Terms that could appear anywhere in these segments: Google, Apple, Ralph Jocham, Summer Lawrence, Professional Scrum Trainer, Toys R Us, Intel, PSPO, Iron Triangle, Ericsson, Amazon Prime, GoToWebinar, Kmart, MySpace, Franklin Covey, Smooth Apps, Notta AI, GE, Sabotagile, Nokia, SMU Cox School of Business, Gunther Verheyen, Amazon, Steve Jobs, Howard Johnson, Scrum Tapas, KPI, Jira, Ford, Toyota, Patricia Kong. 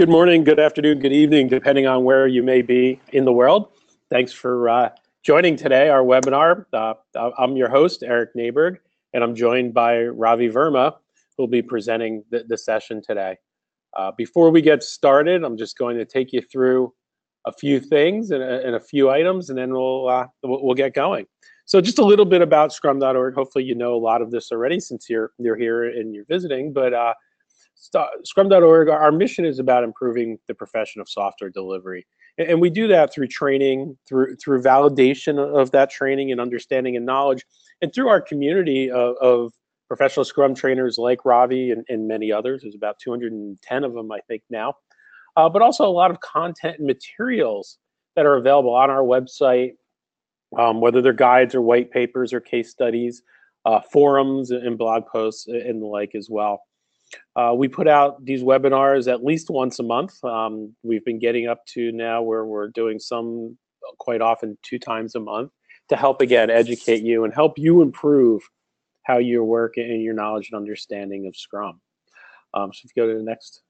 Good morning, good afternoon, good evening, depending on where you may be in the world. Thanks for joining today, our webinar. I'm your host, Eric Naberg, and I'm joined by Ravi Verma, who'll be presenting the session today. Before we get started, I'm just going to take you through a few things and a few items, and then we'll get going. So just a little bit about scrum.org. Hopefully you know a lot of this already since you're here and you're visiting, but Scrum.org, our mission is about improving the profession of software delivery. And we do that through training, through validation of that training and understanding and knowledge, and through our community of professional Scrum trainers like Ravi and many others. There's about 210 of them, I think, now. But also a lot of content and materials that are available on our website, whether they're guides or white papers or case studies, forums and blog posts and the like as well. We put out these webinars at least once a month. We've been getting up to now where we're doing some quite often 2 times a month to help, again, educate you and help you improve how you work and your knowledge and understanding of Scrum. So if you go to the next,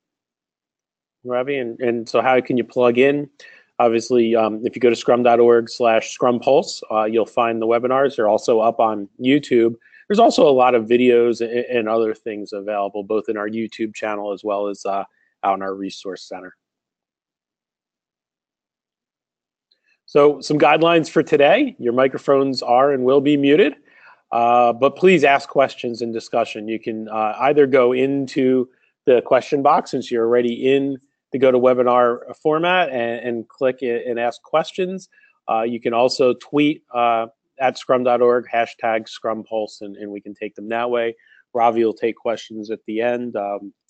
Ravi, and so how can you plug in? Obviously, if you go to scrum.org/Scrum Pulse, you'll find the webinars. They're also up on YouTube. There's also a lot of videos and other things available, both in our YouTube channel as well as out in our resource center. So some guidelines for today. Your microphones are and will be muted, but please ask questions in discussion. You can either go into the question box since you're already in the GoToWebinar format and click it and ask questions. You can also tweet at scrum.org, #ScrumPulse, and we can take them that way. Ravi will take questions at the end,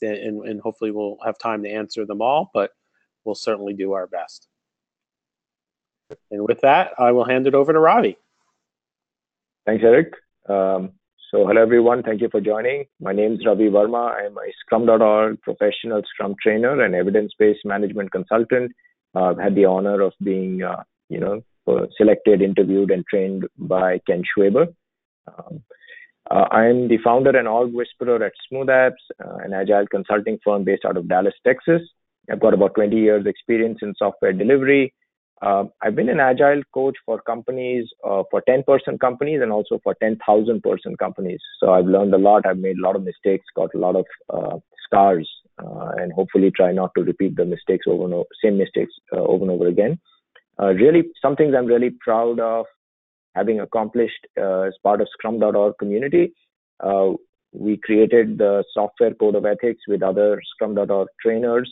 and hopefully we'll have time to answer them all, but we'll certainly do our best. And with that, I will hand it over to Ravi. Thanks, Eric. So hello, everyone. Thank you for joining. My name is Ravi Verma. I'm a Scrum.org professional Scrum trainer and evidence-based management consultant. I've had the honor of being, selected, interviewed, and trained by Ken Schwaber. I'm the founder and org whisperer at Smooth Apps, an agile consulting firm based out of Dallas, Texas. I've got about 20 years experience in software delivery. I've been an agile coach for companies, for 10-person companies and also for 10,000-person companies. So I've learned a lot. I've made a lot of mistakes, got a lot of scars, and hopefully try not to repeat the mistakes over and over again. Really, some things I'm really proud of having accomplished as part of Scrum.org community. We created the software code of ethics with other Scrum.org trainers.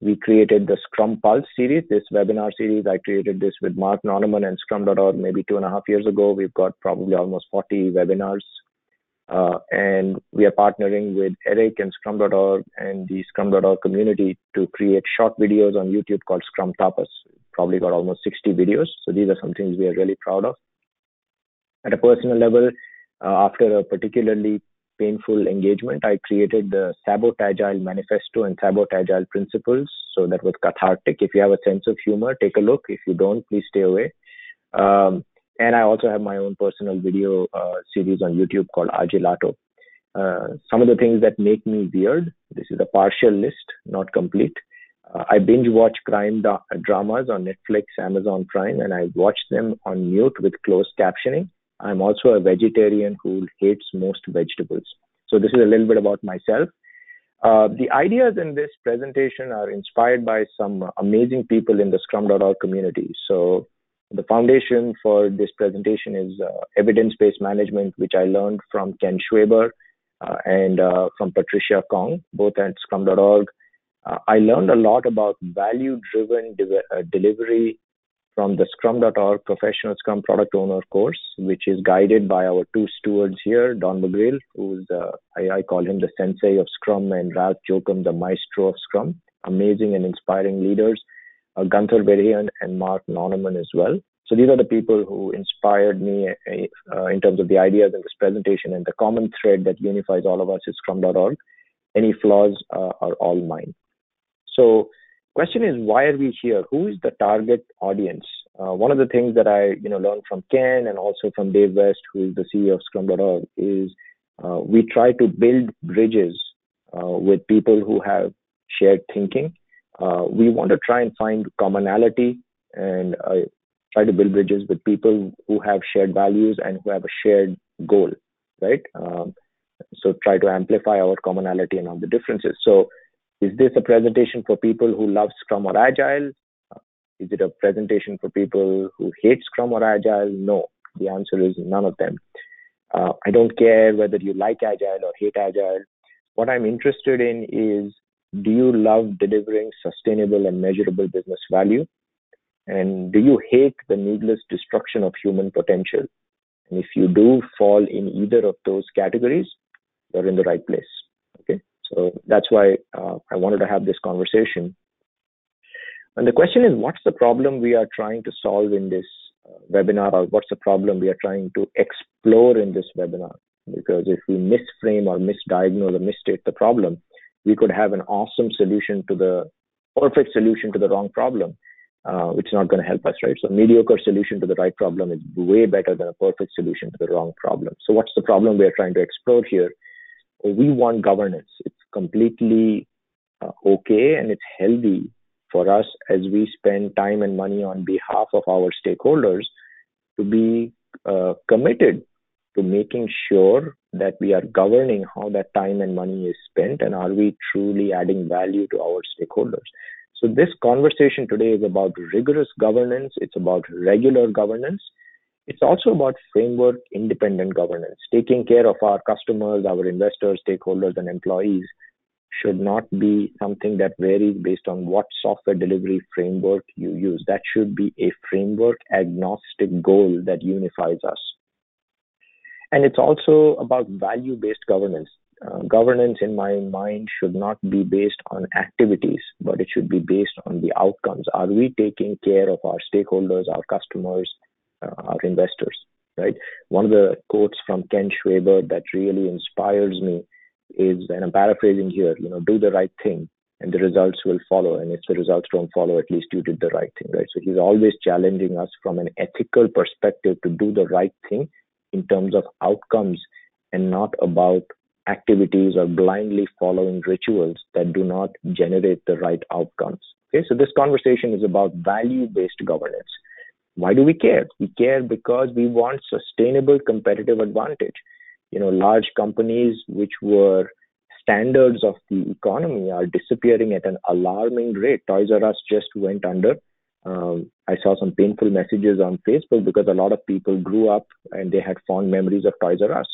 We created the Scrum Pulse series, this webinar series. I created this with Mark Noneman and Scrum.org maybe 2.5 years ago. We've got probably almost 40 webinars. And we are partnering with Eric and Scrum.org and the Scrum.org community to create short videos on YouTube called Scrum Tapas. Probably got almost 60 videos. So these are some things we are really proud of. At a personal level, after a particularly painful engagement, I created the Sabotagile manifesto and Sabotagile principles. So that was cathartic. If you have a sense of humor, take a look. If you don't, please stay away. And I also have my own personal video series on YouTube called Agilato. Some of the things that make me weird, this is a partial list, not complete. I binge watch crime dramas on Netflix, Amazon Prime, and I watch them on mute with closed captioning. I'm also a vegetarian who hates most vegetables. So this is a little bit about myself. The ideas in this presentation are inspired by some amazing people in the Scrum.org community. So the foundation for this presentation is Evidence Based Management, which I learned from Ken Schwaber and from Patricia Kong, both at Scrum.org. I learned a lot about value-driven delivery from the Scrum.org Professional Scrum Product Owner course, which is guided by our two stewards here, Don McGreal, who's I call him the sensei of Scrum, and Ralph Jocham, the maestro of Scrum. Amazing and inspiring leaders. Gunther Verheyen and Mark Noneman as well. So these are the people who inspired me in terms of the ideas in this presentation, and the common thread that unifies all of us is Scrum.org. Any flaws are all mine. So question is, why are we here? Who is the target audience? One of the things that I learned from Ken and also from Dave West, who is the CEO of Scrum.org, is we try to build bridges with people who have shared thinking. We want to try and find commonality and try to build bridges with people who have shared values and who have a shared goal, right? So try to amplify our commonality and all the differences. So is this a presentation for people who love Scrum or Agile? Is it a presentation for people who hate Scrum or Agile? No, the answer is none of them. I don't care whether you like Agile or hate Agile. What I'm interested in is, do you love delivering sustainable and measurable business value? And do you hate the needless destruction of human potential? And if you do fall in either of those categories, you're in the right place. Okay, so that's why I wanted to have this conversation. And the question is, what's the problem we are trying to solve in this webinar, or what's the problem we are trying to explore in this webinar? Because if we misframe or misdiagnose or misstate the problem, we could have an awesome solution to the perfect solution to the wrong problem, which is not going to help us, right? So a mediocre solution to the right problem is way better than a perfect solution to the wrong problem. So what's the problem we are trying to explore here? We want governance. It's completely okay, and it's healthy for us as we spend time and money on behalf of our stakeholders to be committed to making sure that we are governing how that time and money is spent, and are we truly adding value to our stakeholders. So this conversation today is about rigorous governance. It's about regular governance. It's also about framework independent governance. Taking care of our customers, our investors, stakeholders, and employees should not be something that varies based on what software delivery framework you use. That should be a framework agnostic goal that unifies us. And it's also about value-based governance. Governance, in my mind, should not be based on activities, but it should be based on the outcomes. Are we taking care of our stakeholders, our customers, our investors, right? One of the quotes from Ken Schwaber that really inspires me is, and I'm paraphrasing here, you know, do the right thing and the results will follow. And if the results don't follow, at least you did the right thing, right? So he's always challenging us from an ethical perspective to do the right thing in terms of outcomes, and not about activities or blindly following rituals that do not generate the right outcomes. Okay, so this conversation is about value-based governance. Why do we care? We care because we want sustainable competitive advantage. You know, large companies which were standards of the economy are disappearing at an alarming rate. Toys R Us just went under. I saw some painful messages on Facebook because a lot of people grew up and they had fond memories of Toys R Us,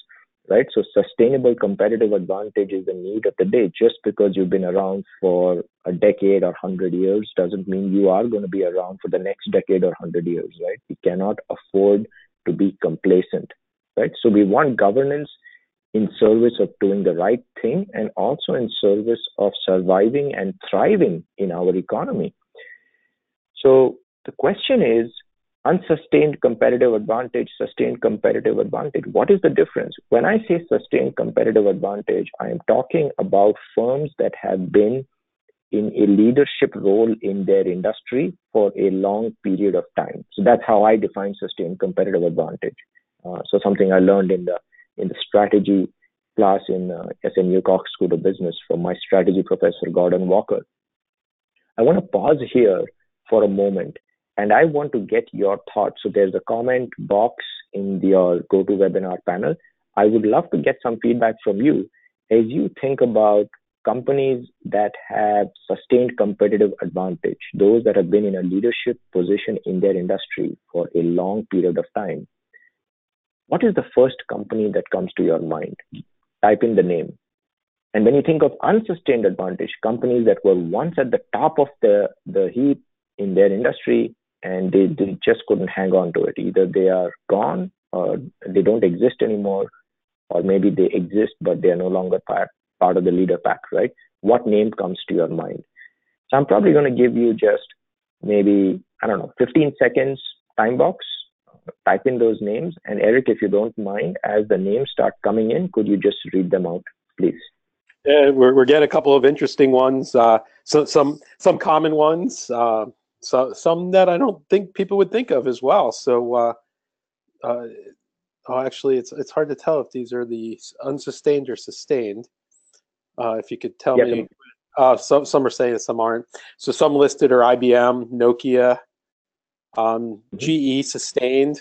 right? So sustainable competitive advantage is the need of the day. Just because you've been around for a decade or 100 years doesn't mean you are going to be around for the next decade or 100 years, right? We cannot afford to be complacent, right? So we want governance in service of doing the right thing, and also in service of surviving and thriving in our economy. So the question is, unsustained competitive advantage, sustained competitive advantage. What is the difference? When I say sustained competitive advantage, I am talking about firms that have been in a leadership role in their industry for a long period of time. So that's how I define sustained competitive advantage. So something I learned in the strategy class in SMU Cox School of Business from my strategy professor, Gordon Walker. I want to pause here for a moment, and I want to get your thoughts. So there's a comment box in your GoToWebinar panel. I would love to get some feedback from you as you think about companies that have sustained competitive advantage, those that have been in a leadership position in their industry for a long period of time. What is the first company that comes to your mind? Type in the name. And when you think of unsustained advantage, companies that were once at the top of the heap in their industry, and they just couldn't hang on to it. Either they are gone, or they don't exist anymore, or maybe they exist, but they are no longer part of the leader pack, right? What name comes to your mind? So I'm probably going to give you just maybe, I don't know, 15 seconds time box, type in those names. And Eric, if you don't mind, as the names start coming in, could you just read them out, please? We're getting a couple of interesting ones, so some common ones. So some that I don't think people would think of as well. So, actually, it's hard to tell if these are the unsustained or sustained. If you could tell me Some are saying, some aren't. So some listed are IBM, Nokia, GE sustained.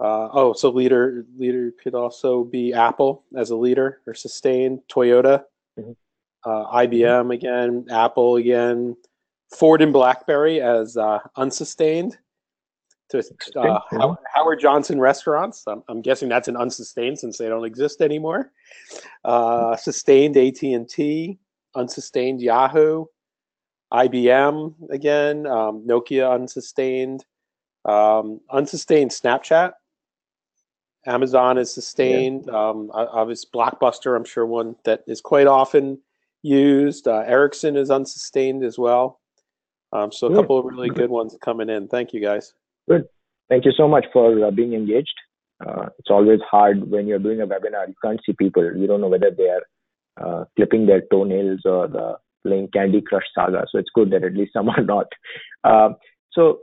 So leader could also be Apple as a leader or sustained. Toyota, IBM again, Apple again, Ford and BlackBerry as unsustained. To Howard Johnson restaurants. I'm guessing that's an unsustained since they don't exist anymore. Sustained AT&T, unsustained Yahoo, IBM again, Nokia unsustained, unsustained Snapchat. Amazon is sustained. Yeah. Obviously Blockbuster, I'm sure one that is quite often used. Ericsson is unsustained as well. So a couple of really good ones coming in. Thank you guys. Good. Thank you so much for being engaged. It's always hard when you're doing a webinar. You can't see people. You don't know whether they are clipping their toenails or playing Candy Crush Saga. So it's good that at least some are not. So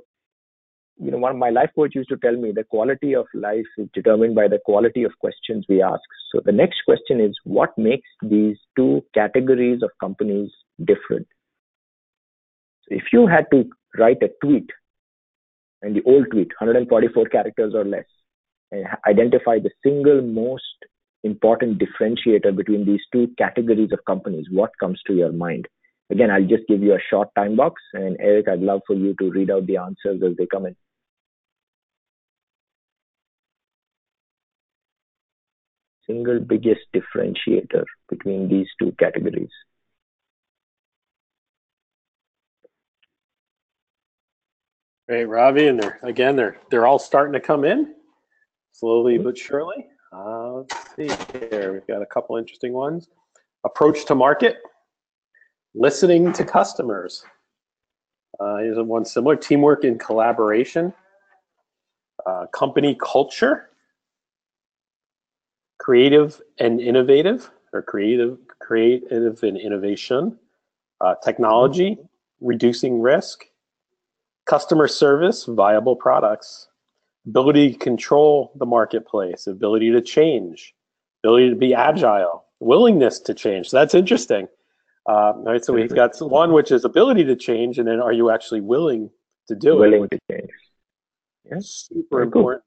one of my life coach used to tell me the quality of life is determined by the quality of questions we ask. So the next question is, what makes these two categories of companies different? So if you had to write a tweet, and the old tweet, 144 characters or less, and identify the single most important differentiator between these two categories of companies, what comes to your mind? Again, I'll just give you a short time box, and Eric, I'd love for you to read out the answers as they come in. Single biggest differentiator between these two categories. Great, Ravi, and they're all starting to come in slowly but surely. Let's see here, we've got a couple interesting ones. Approach to market, listening to customers. Here's one similar, teamwork and collaboration, company culture, creative and innovation, technology, reducing risk, customer service, viable products, ability to control the marketplace, ability to change, ability to be agile, willingness to change. So that's interesting. Right, so we've got one which is ability to change, and then are you actually willing to do it? Willing to change. Yes. Super important.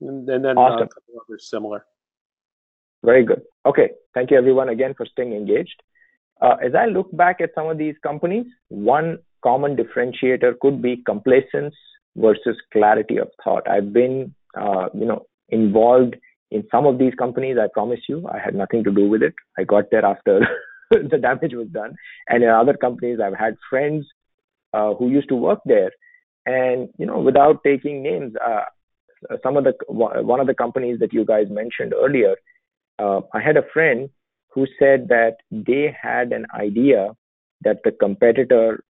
Cool. And then awesome. Others similar. Very good. Okay. Thank you everyone again for staying engaged. As I look back at some of these companies, one common differentiator could be complacence versus clarity of thought. I've been, involved in some of these companies. I promise you, I had nothing to do with it. I got there after the damage was done. And in other companies, I've had friends who used to work there. And without taking names, one of the companies that you guys mentioned earlier, I had a friend who said that they had an idea that the competitor.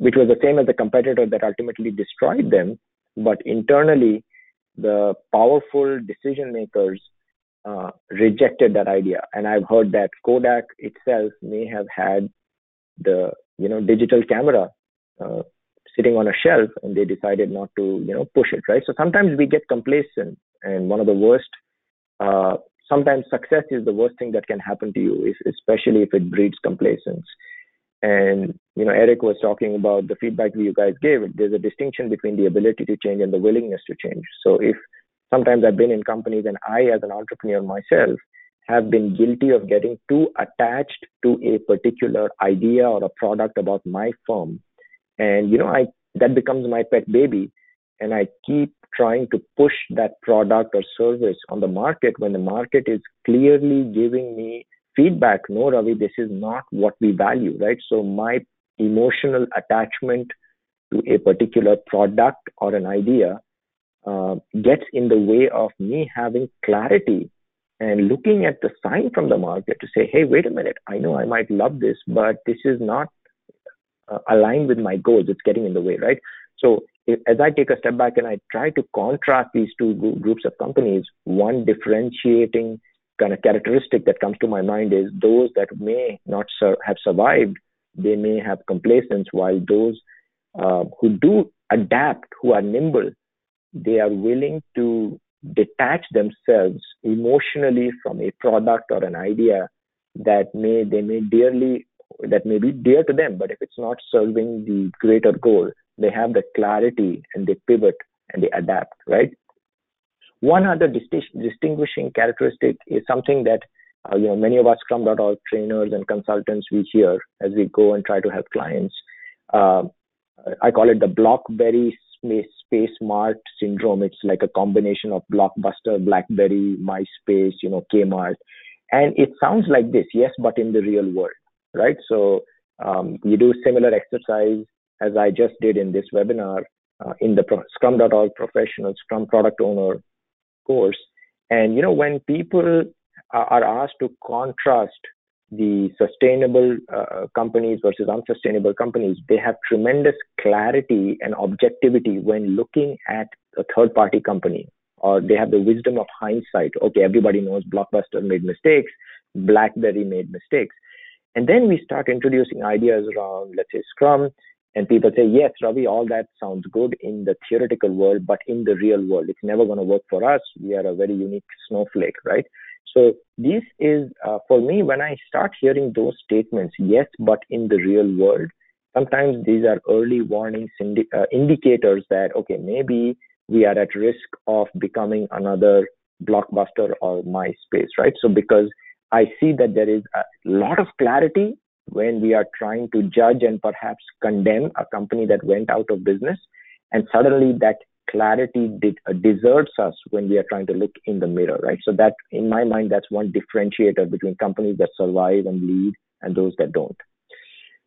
Which was the same as the competitor that ultimately destroyed them. But internally, the powerful decision makers rejected that idea. And I've heard that Kodak itself may have had the digital camera sitting on a shelf, and they decided not to push it. Right. So sometimes we get complacent, and one of the worst. Sometimes success is the worst thing that can happen to you, especially if it breeds complacence. And, Eric was talking about the feedback you guys gave. There's a distinction between the ability to change and the willingness to change. So if sometimes I've been in companies and I, as an entrepreneur myself, have been guilty of getting too attached to a particular idea or a product about my firm. And, that becomes my pet baby. And I keep trying to push that product or service on the market when the market is clearly giving me feedback, no, Ravi, this is not what we value, right? So my emotional attachment to a particular product or an idea gets in the way of me having clarity and looking at the sign from the market to say, hey, wait a minute, I know I might love this, but this is not aligned with my goals. It's getting in the way, right? So as I take a step back and I try to contrast these two groups of companies, one differentiating kind of characteristic that comes to my mind is those that may not have survived, they may have complacence, while those who do adapt, who are nimble, they are willing to detach themselves emotionally from a product or an idea that may be dear to them, but if it's not serving the greater goal, they have the clarity and they pivot and they adapt, right? One other distinguishing characteristic is something that many of us Scrum.org trainers and consultants we hear as we go and try to help clients. I call it the BlackBerry Space Mart syndrome. It's like a combination of Blockbuster, BlackBerry, MySpace, Kmart, and it sounds like this, yes, but in the real world, right? So you do similar exercise as I just did in this webinar in the Scrum.org Professional Scrum Product Owner course, and when people are asked to contrast the sustainable companies versus unsustainable companies, they have tremendous clarity and objectivity when looking at a third-party company, or they have the wisdom of hindsight. Okay, everybody knows Blockbuster made mistakes, BlackBerry made mistakes. And then we start introducing ideas around, let's say, Scrum, and people say, yes, Ravi, all that sounds good in the theoretical world, but in the real world, it's never going to work for us. We are a very unique snowflake, right? So this is, for me, when I start hearing those statements, yes, but in the real world, sometimes these are early warning indicators that, okay, maybe we are at risk of becoming another Blockbuster or MySpace, right? So because I see that there is a lot of clarity when we are trying to judge and perhaps condemn a company that went out of business, and suddenly that clarity deserts us when we are trying to look in the mirror, right? So that, in my mind, that's one differentiator between companies that survive and lead and those that don't.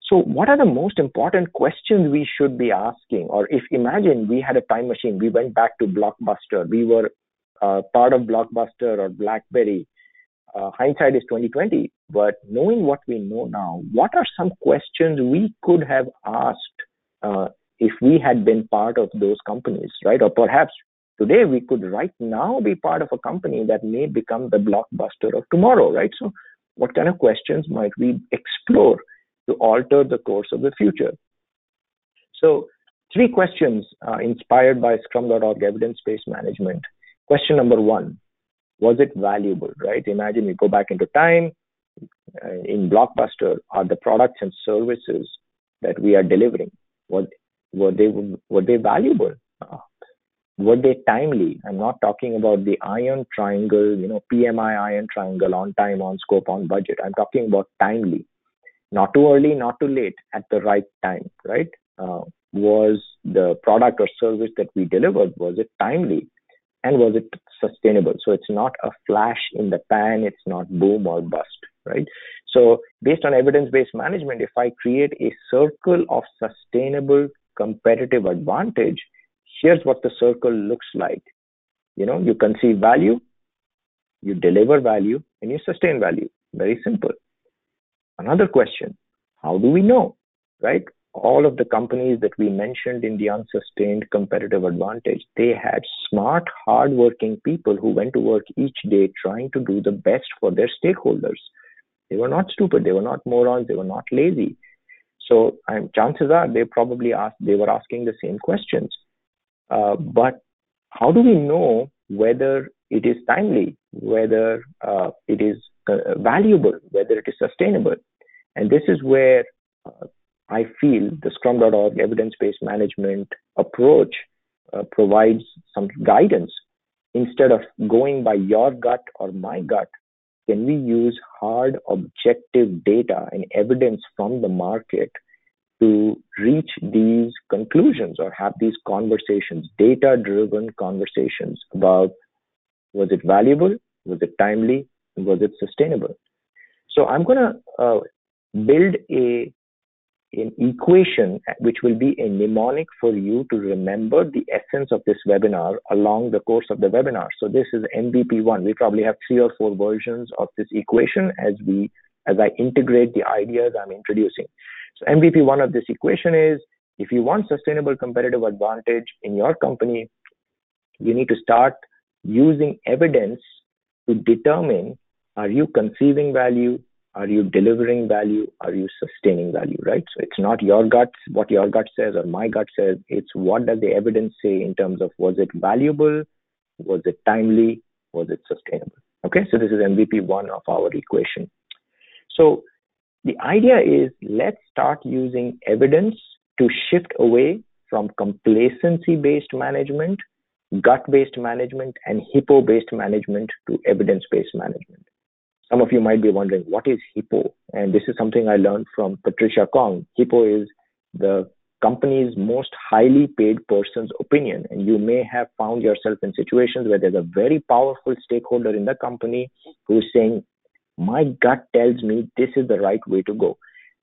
So what are the most important questions we should be asking? Or if, imagine we had a time machine, we went back to Blockbuster, we were part of Blockbuster or BlackBerry. Hindsight is 20/20, but knowing what we know now, what are some questions we could have asked if we had been part of those companies, right? Or perhaps today we could right now be part of a company that may become the Blockbuster of tomorrow, right? So what kind of questions might we explore to alter the course of the future? So three questions inspired by Scrum.org evidence-based management. Question number one, was it valuable, right? Imagine we go back into time. In Blockbuster, are the products and services that we are delivering, were they valuable? Were they timely? I'm not talking about the iron triangle, PMI iron triangle, on time, on scope, on budget. I'm talking about timely. Not too early, not too late, at the right time, right? Was the product or service that we delivered, was it timely? And was it sustainable? So it's not a flash in the pan, it's not boom or bust, right? So based on evidence-based management, if I create a circle of sustainable competitive advantage, here's what the circle looks like. You conceive value, you deliver value, and you sustain value. Very simple. Another question, how do we know, right? All of the companies that we mentioned in the unsustained competitive advantage, they had smart, hardworking people who went to work each day trying to do the best for their stakeholders. They were not stupid. They were not morons. They were not lazy. So chances are they probably were asking the same questions. But how do we know whether it is timely, whether it is valuable, whether it is sustainable? And this is where I feel the Scrum.org evidence-based management approach provides some guidance. Instead of going by your gut or my gut, can we use hard objective data and evidence from the market to reach these conclusions or have these conversations, data-driven conversations about, was it valuable, was it timely, and was it sustainable? So I'm going to build an equation which will be a mnemonic for you to remember the essence of this webinar along the course of the webinar. So this is MVP1. We probably have 3 or 4 versions of this equation as I integrate the ideas I'm introducing. So MVP1 of this equation is, if you want sustainable competitive advantage in your company, you need to start using evidence to determine, are you conceiving value? Are you delivering value? Are you sustaining value, right? So it's not your gut, what your gut says or my gut says. It's what does the evidence say in terms of, was it valuable? Was it timely? Was it sustainable? Okay, so this is MVP1 of our equation. So the idea is, let's start using evidence to shift away from complacency-based management, gut-based management, and hippo-based management to evidence-based management. Some of you might be wondering, what is hippo? And this is something I learned from Patricia Kong. Hippo is the company's most highly paid person's opinion. And you may have found yourself in situations where there's a very powerful stakeholder in the company who's saying, my gut tells me this is the right way to go.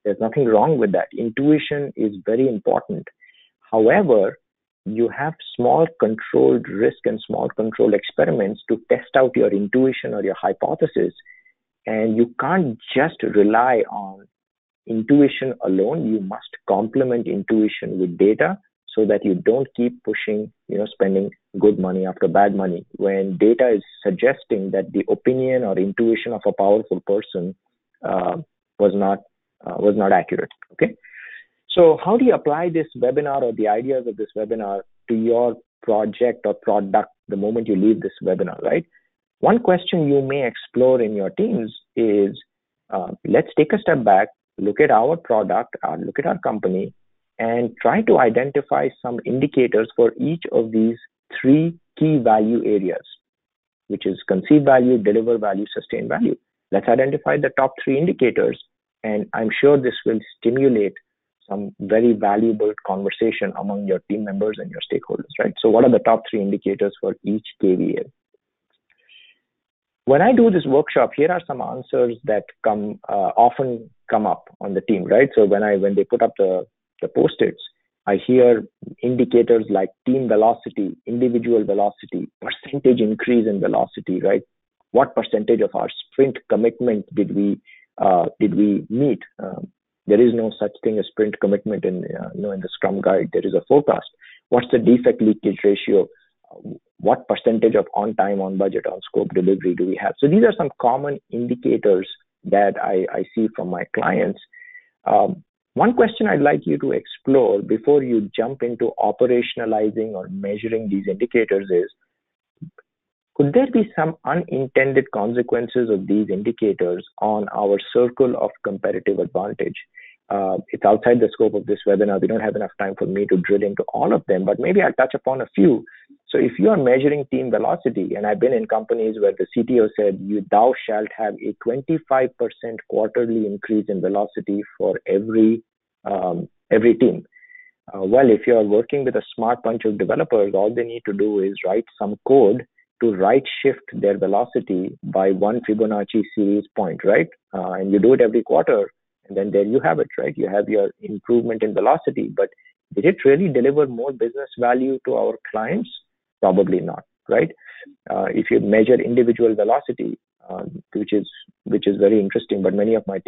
There's nothing wrong with that. Intuition is very important. However, you have small controlled risk and small controlled experiments to test out your intuition or your hypothesis. And you can't just rely on intuition alone. You must complement intuition with data so that you don't keep pushing, spending good money after bad money when data is suggesting that the opinion or intuition of a powerful person was not accurate. Okay. So how do you apply this webinar or the ideas of this webinar to your project or product the moment you leave this webinar, right? One question you may explore in your teams is, let's take a step back, look at our product, look at our company, and try to identify some indicators for each of these three key value areas, which is conceive value, deliver value, sustain value. Let's identify the top three indicators, and I'm sure this will stimulate some very valuable conversation among your team members and your stakeholders, right? So what are the top three indicators for each KVA? When I do this workshop, here are some answers that often come up on the team, right? So when they put up the post-its, I hear indicators like team velocity, individual velocity, percentage increase in velocity, right? What percentage of our sprint commitment did we meet? There is no such thing as sprint commitment in the Scrum guide. There is a forecast. What's the defect leakage ratio? What percentage of on time, on budget, on scope delivery do we have? So these are some common indicators that I see from my clients. One question I'd like you to explore before you jump into operationalizing or measuring these indicators is, could there be some unintended consequences of these indicators on our circle of competitive advantage? It's outside the scope of this webinar. We don't have enough time for me to drill into all of them, but maybe I'll touch upon a few. So if you are measuring team velocity, and I've been in companies where the CTO said, thou shalt have a 25% quarterly increase in velocity for every team. Well, if you are working with a smart bunch of developers, all they need to do is write some code to right shift their velocity by one Fibonacci series point, right? And you do it every quarter, and then there you have it, right? You have your improvement in velocity, but did it really deliver more business value to our clients? Probably not, right? If you measure individual velocity, which is very interesting, but many of my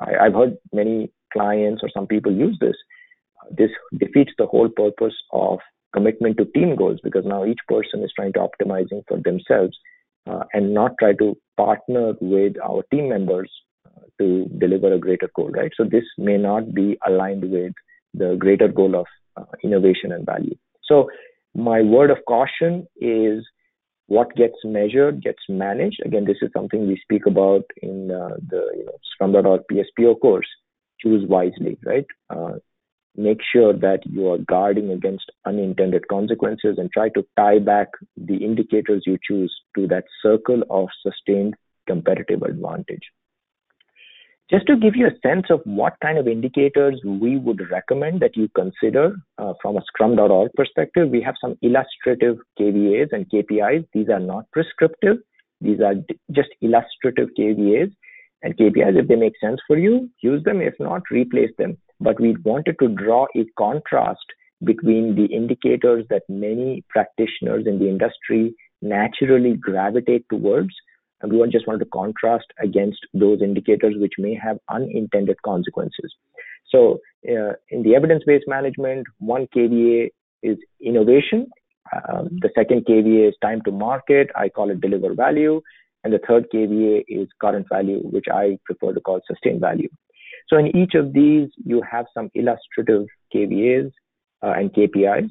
I've heard many clients or some people use this. This defeats the whole purpose of commitment to team goals, because now each person is trying to optimizing for themselves and not try to partner with our team members to deliver a greater goal, right? So this may not be aligned with the greater goal of innovation and value. So my word of caution is, what gets measured gets managed. Again, this is something we speak about in the Scrum.org PSPO course. Choose wisely, right? Make sure that you are guarding against unintended consequences, and try to tie back the indicators you choose to that circle of sustained competitive advantage. Just to give you a sense of what kind of indicators we would recommend that you consider from a Scrum.org perspective, we have some illustrative KVAs and KPIs. These are not prescriptive. These are just illustrative KVAs and KPIs. If they make sense for you, use them. If not, replace them. But we wanted to draw a contrast between the indicators that many practitioners in the industry naturally gravitate towards. And we just wanted to contrast against those indicators which may have unintended consequences. So in the evidence-based management, one KVA is innovation. The second KVA is time to market. I call it deliver value. And the third KVA is current value, which I prefer to call sustain value. So in each of these, you have some illustrative KVAs and KPIs.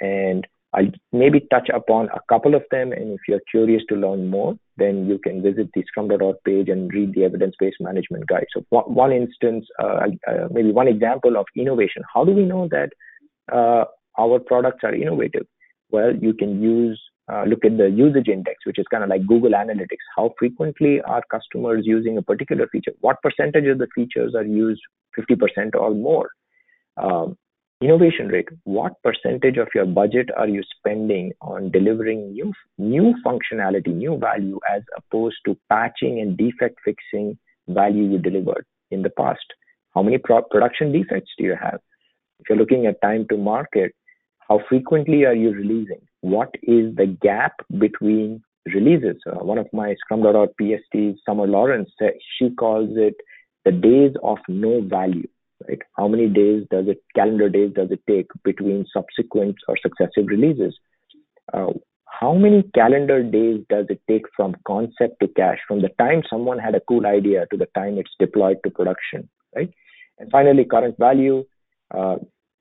And I'll maybe touch upon a couple of them, and if you're curious to learn more, then you can visit the Scrum.org page and read the evidence-based management guide. So one instance, maybe one example of innovation. How do we know that our products are innovative? Well, you can look at the usage index, which is kind of like Google Analytics. How frequently are customers using a particular feature? What percentage of the features are used? 50% or more. Innovation rate, what percentage of your budget are you spending on delivering new functionality, new value, as opposed to patching and defect fixing value you delivered in the past? How many production defects do you have? If you're looking at time to market, how frequently are you releasing? What is the gap between releases? One of my Scrum.org PSTs, Summer Lawrence, she calls it the days of no value. Right? How many calendar days does it take between subsequent or successive releases? How many calendar days does it take from concept to cash, from the time someone had a cool idea to the time it's deployed to production, right? And finally, current value,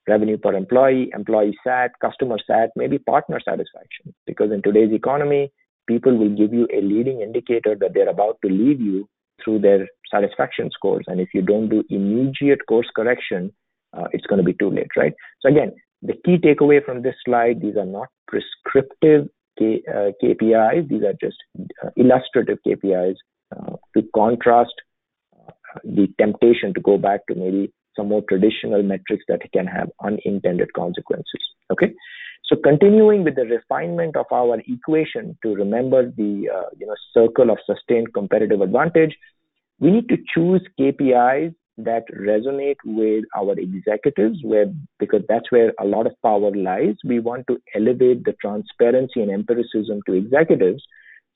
revenue per employee, employee sat, customer sat, maybe partner satisfaction. Because in today's economy, people will give you a leading indicator that they're about to leave you through their satisfaction scores. And if you don't do immediate course correction, it's going to be too late, right? So again, the key takeaway from this slide, these are not prescriptive KPIs. These are just illustrative KPIs to contrast the temptation to go back to maybe some more traditional metrics that can have unintended consequences, okay? So continuing with the refinement of our equation to remember the circle of sustained competitive advantage, we need to choose KPIs that resonate with our executives, because that's where a lot of power lies. We want to elevate the transparency and empiricism to executives.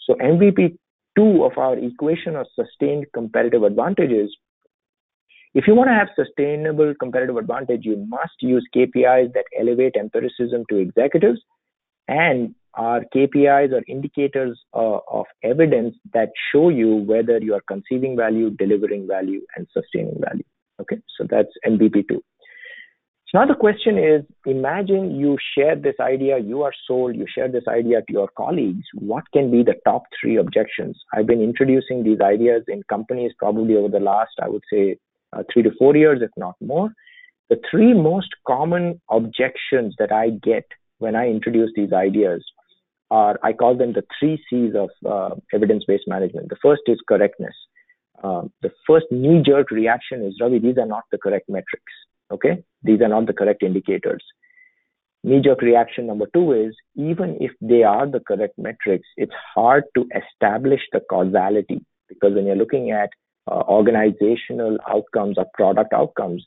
So MVP 2 of our equation of sustained competitive advantages. If you want to have sustainable competitive advantage, you must use KPIs that elevate empiricism to executives, and our KPIs are indicators of evidence that show you whether you are conceiving value, delivering value, and sustaining value. Okay, so that's MVP 2. So now the question is, imagine you share this idea, you share this idea to your colleagues. What can be the top 3 objections? I've been introducing these ideas in companies probably over the last, I would say, 3 to 4 years, if not more. The 3 most common objections that I get when I introduce these ideas are, I call them the 3 C's of evidence-based management. The first is correctness. The first knee-jerk reaction is, Ravi, these are not the correct metrics, okay? These are not the correct indicators. Knee-jerk reaction number 2 is, even if they are the correct metrics, it's hard to establish the causality, because when you're looking at organizational outcomes or product outcomes,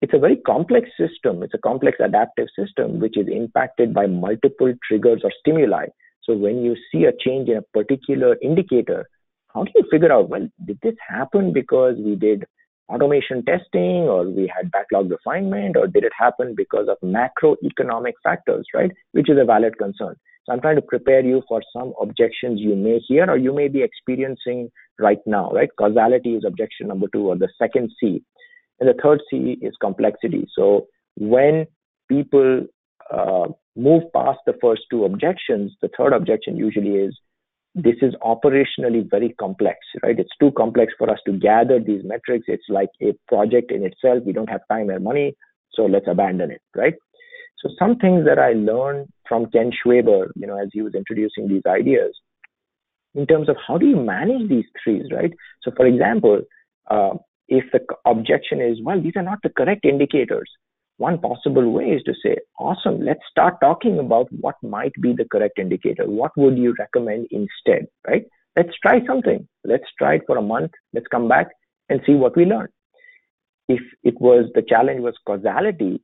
it's a very complex system. It's a complex adaptive system, which is impacted by multiple triggers or stimuli. So when you see a change in a particular indicator, how do you figure out, well, did this happen because we did automation testing, or we had backlog refinement, or did it happen because of macroeconomic factors, right? Which is a valid concern. So I'm trying to prepare you for some objections you may hear or you may be experiencing right now, right? Causality is objection number 2, or the second C. And the third C is complexity. So when people move past the first 2 objections, the third objection usually is, this is operationally very complex, right? It's too complex for us to gather these metrics. It's like a project in itself. We don't have time and money, so let's abandon it, right? So some things that I learned from Ken Schwaber, as he was introducing these ideas, in terms of how do you manage these 3s, right? So for example, if the objection is, well, these are not the correct indicators, one possible way is to say, awesome, let's start talking about what might be the correct indicator. What would you recommend instead, right? Let's try something. Let's try it for a month. Let's come back and see what we learn. If the challenge was causality,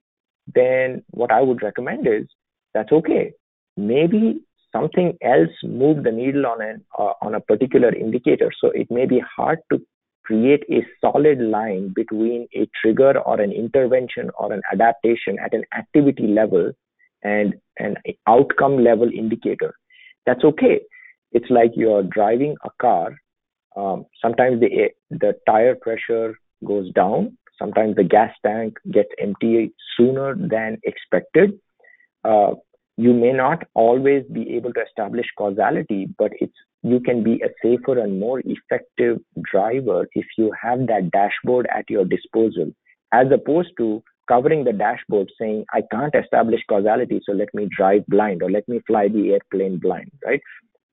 then what I would recommend is, that's okay. Maybe something else moved the needle on a particular indicator. So it may be hard to create a solid line between a trigger or an intervention or an adaptation at an activity level and an outcome level indicator. That's okay. It's like you're driving a car. Sometimes the tire pressure goes down. Sometimes the gas tank gets empty sooner than expected. you may not always be able to establish causality, but you can be a safer and more effective driver if you have that dashboard at your disposal, as opposed to covering the dashboard saying, I can't establish causality, so let me drive blind or let me fly the airplane blind, right?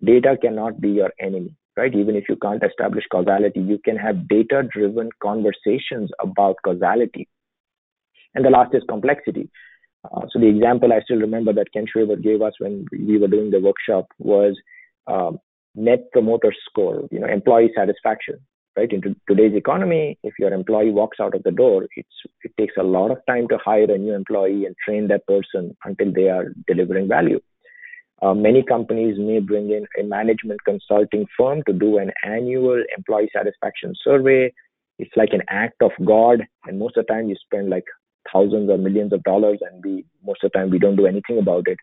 Data cannot be your enemy, right? Even if you can't establish causality, you can have data-driven conversations about causality. And the last is complexity. So the example I still remember that Ken Schwaber gave us when we were doing the workshop was net promoter score, you know, employee satisfaction, right? In today's economy, if your employee walks out of the door, it takes a lot of time to hire a new employee and train that person until they are delivering value. Many companies may bring in a management consulting firm to do an annual employee satisfaction survey. It's like an act of God. And most of the time you spend like thousands or millions of dollars, and most of the time we don't do anything about it.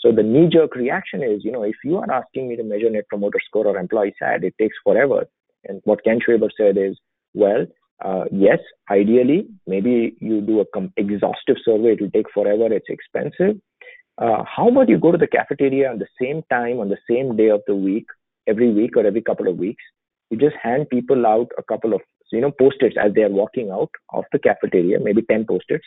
So the knee-jerk reaction is, you know, if you are asking me to measure net promoter score or employee sat, it takes forever. And what Ken Schwaber said is, well, yes, ideally, maybe you do an exhaustive survey. It will take forever. It's expensive. How about you go to the cafeteria on the same time, on the same day of the week or every couple of weeks? You just hand people out a couple of, you know, Post-its as they are walking out of the cafeteria, maybe 10 Post-its.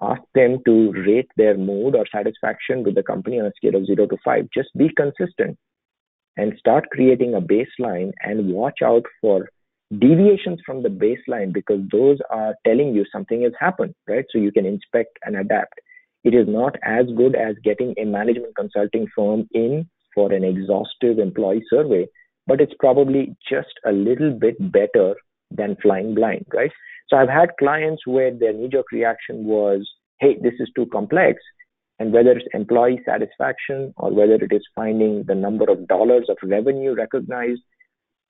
Ask them to rate their mood or satisfaction with the company on a scale of 0 to 5. Just be consistent and start creating a baseline, and watch out for deviations from the baseline, because those are telling you something has happened, right? So you can inspect and adapt. It is not as good as getting a management consulting firm in for an exhaustive employee survey, but it's probably just a little bit better than flying blind, right? So I've had clients where their knee-jerk reaction was, hey, this is too complex. And whether it's employee satisfaction or whether it is finding the number of dollars of revenue recognized,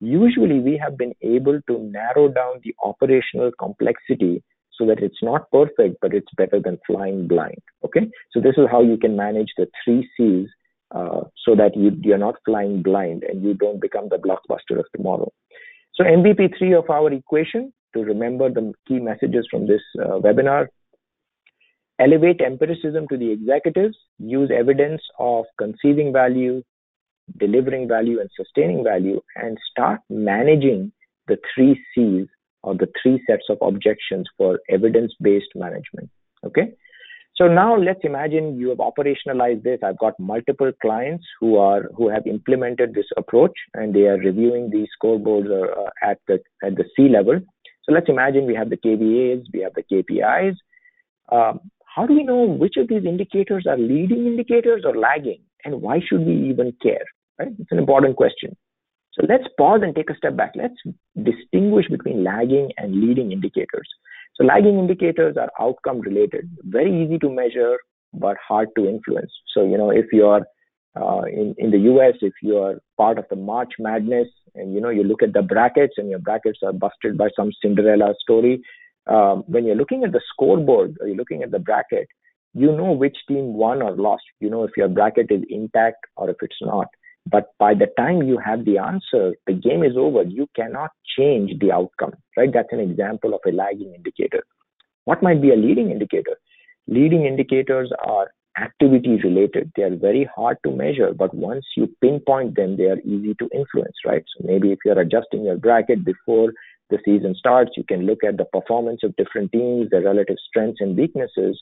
usually we have been able to narrow down the operational complexity so that it's not perfect, but it's better than flying blind, okay? So this is how you can manage the 3 C's so that you're not flying blind and you don't become the Blockbuster of tomorrow. So MVP3 of our equation, to remember the key messages from this webinar: elevate empiricism to the executives, use evidence of conceiving value, delivering value, and sustaining value, and start managing the 3 C's or the 3 sets of objections for evidence-based management, okay? So now let's imagine you have operationalized this. I've got multiple clients who have implemented this approach, and they are reviewing these scoreboards at the C level. So let's imagine we have the KVAs, we have the KPIs. How do we know which of these indicators are leading indicators or lagging, and why should we even care, right? It's an important question. So let's pause and take a step back. Let's distinguish between lagging and leading indicators. So lagging indicators are outcome related, very easy to measure, but hard to influence. So, you know, if you are in the US, if you are part of the March Madness and, you know, you look at the brackets and your brackets are busted by some Cinderella story, when you're looking at the scoreboard or you're looking at the bracket, you know which team won or lost. You know if your bracket is intact or if it's not. But by the time you have the answer, the game is over. You cannot change the outcome, right? That's an example of a lagging indicator. What might be a leading indicator? Leading indicators are activity related. They are very hard to measure, but once you pinpoint them, they are easy to influence, right? So maybe if you're adjusting your bracket before the season starts, you can look at the performance of different teams, their relative strengths and weaknesses.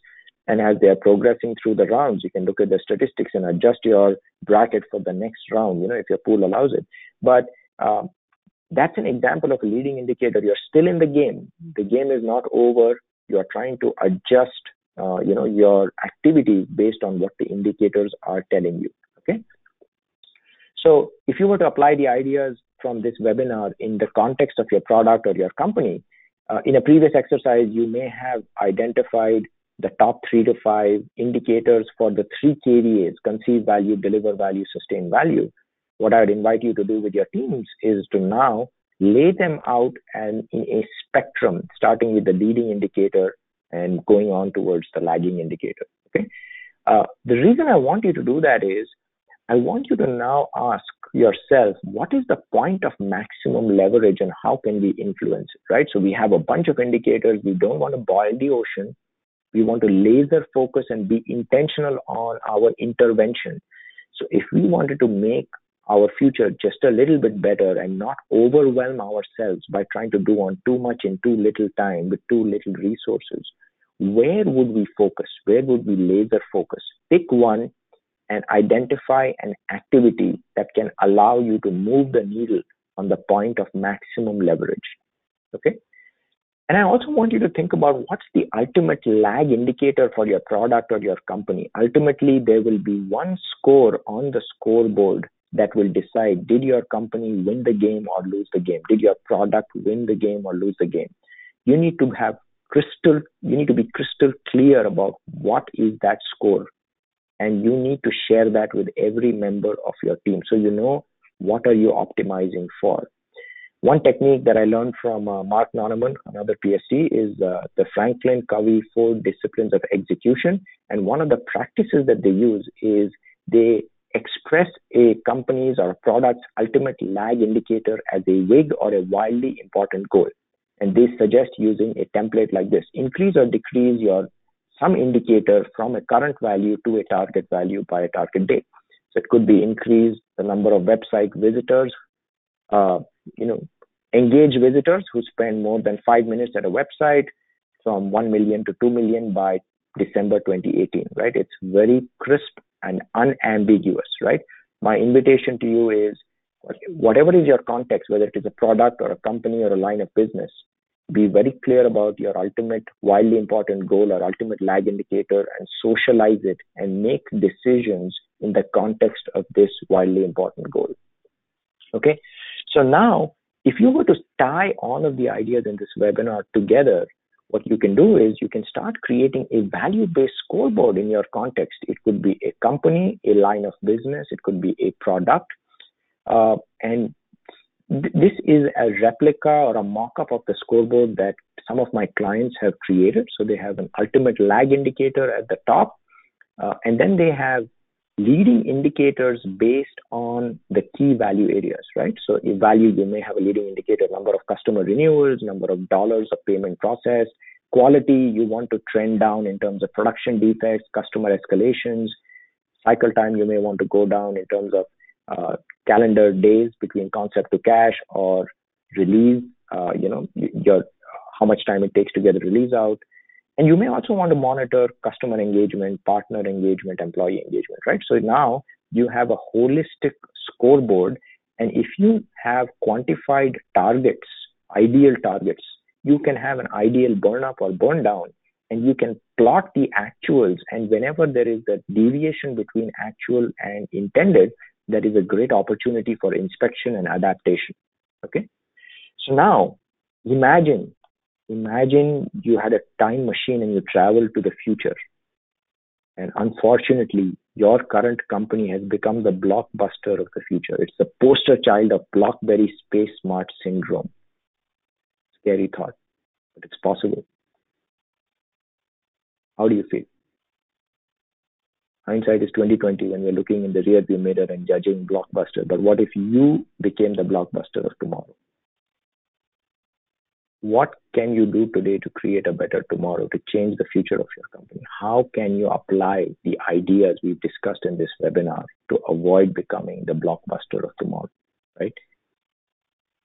And as they are progressing through the rounds, you can look at the statistics and adjust your bracket for the next round, you know, if your pool allows it. But that's an example of a leading indicator. You're still in the game. The game is not over. You're trying to adjust, you know, your activity based on what the indicators are telling you, okay? So if you were to apply the ideas from this webinar in the context of your product or your company, in a previous exercise, you may have identified the top 3 to 5 indicators for the 3 KVAs, conceive value, deliver value, sustain value. What I would invite you to do with your teams is to now lay them out and in a spectrum, starting with the leading indicator and going on towards the lagging indicator. Okay. The reason I want you to do that is I want you to now ask yourself, what is the point of maximum leverage and how can we influence it, right? So we have a bunch of indicators. We don't want to boil the ocean. We want to laser focus and be intentional on our intervention. So if we wanted to make our future just a little bit better and not overwhelm ourselves by trying to do on too much in too little time with too little resources, where would we focus? Where would we laser focus? Pick one and identify an activity that can allow you to move the needle on the point of maximum leverage. Okay. And I also want you to think about what's the ultimate lag indicator for your product or your company. Ultimately, there will be one score on the scoreboard that will decide, did your company win the game or lose the game? Did your product win the game or lose the game? You need to have crystal clear about what is that score. And you need to share that with every member of your team. So you know, what are you optimizing for? One technique that I learned from Mark Noneman, another PhD, is the Franklin Covey 4 disciplines of execution. And one of the practices that they use is they express a company's or product's ultimate lag indicator as a WIG or a wildly important goal. And they suggest using a template like this. Increase or decrease your some indicator from a current value to a target value by a target date. So it could be increase the number of website visitors, engage visitors who spend more than 5 minutes at a website from 1 million to 2 million by December 2018, right? It's very crisp and unambiguous, right? My invitation to you is, whatever is your context, whether it is a product or a company or a line of business, be very clear about your ultimate wildly important goal or ultimate lag indicator and socialize it and make decisions in the context of this wildly important goal. Okay. So now, if you were to tie all of the ideas in this webinar together, what you can do is you can start creating a value-based scoreboard in your context. It could be a company, a line of business, it could be a product. This is a replica or a mock-up of the scoreboard that some of my clients have created. So they have an ultimate lag indicator at the top, and then they have leading indicators based on the key value areas, right? So in value, you may have a leading indicator, number of customer renewals, number of dollars of payment processed, quality, you want to trend down in terms of production defects, customer escalations, cycle time, you may want to go down in terms of calendar days between concept to cash or release, how much time it takes to get a release out. And you may also want to monitor customer engagement, partner engagement, employee engagement, right? So now you have a holistic scoreboard. And if you have quantified targets, ideal targets, you can have an ideal burn up or burn down, and you can plot the actuals. And whenever there is a deviation between actual and intended, that is a great opportunity for inspection and adaptation. Okay. So now imagine you had a time machine and you travel to the future. And unfortunately, your current company has become the Blockbuster of the future. It's the poster child of BlackBerry Space Smart Syndrome. Scary thought, but it's possible. How do you feel? Hindsight is 2020 when we're looking in the rearview mirror and judging Blockbuster. But what if you became the Blockbuster of tomorrow? What can you do today to create a better tomorrow, to change the future of your company? How can you apply the ideas we've discussed in this webinar to avoid becoming the Blockbuster of tomorrow, right?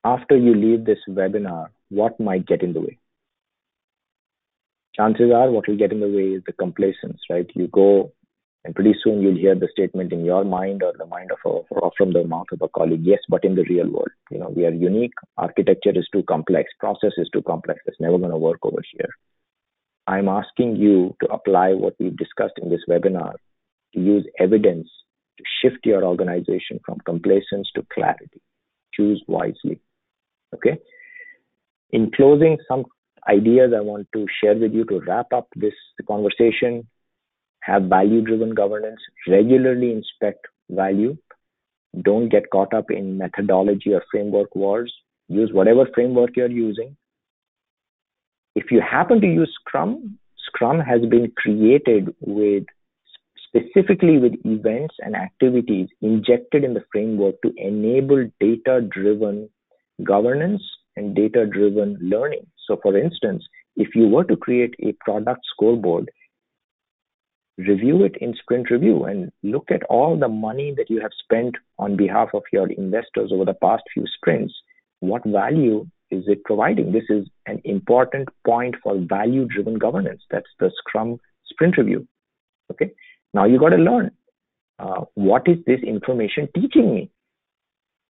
After you leave this webinar, what might get in the way? Chances are what will get in the way is the complacence, right? You go and pretty soon you'll hear the statement in your mind or the mind of or from the mouth of a colleague, yes, but in the real world, we are unique. Architecture is too complex. Process is too complex. It's never going to work over here. I'm asking you to apply what we've discussed in this webinar, to use evidence to shift your organization from complacence to clarity. Choose wisely. Okay. In closing, some ideas I want to share with you to wrap up this conversation. Have value-driven governance, regularly inspect value. Don't get caught up in methodology or framework wars. Use whatever framework you're using. If you happen to use Scrum, Scrum has been created specifically with events and activities injected in the framework to enable data-driven governance and data-driven learning. So for instance, if you were to create a product scoreboard, review it in sprint review and look at all the money that you have spent on behalf of your investors over the past few sprints. What value is it providing? This is an important point for value-driven governance. That's the Scrum sprint review. Okay. Now you got to learn what is this information teaching me?